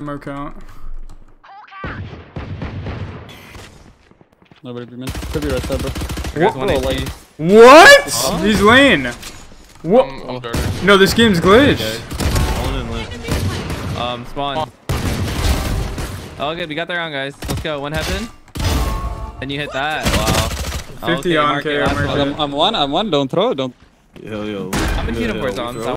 ammo count. Nobody be min. Could be right side, bro. What? Huh? He's laying. What? I'm no, this game's glitched. Okay. Spawn. Oh, good. We got the round, guys. Let's go. One heaven. And you hit that. Wow. 50 on KO. I'm one. Don't throw. Don't. Yo, yo. I'm in uniforms on.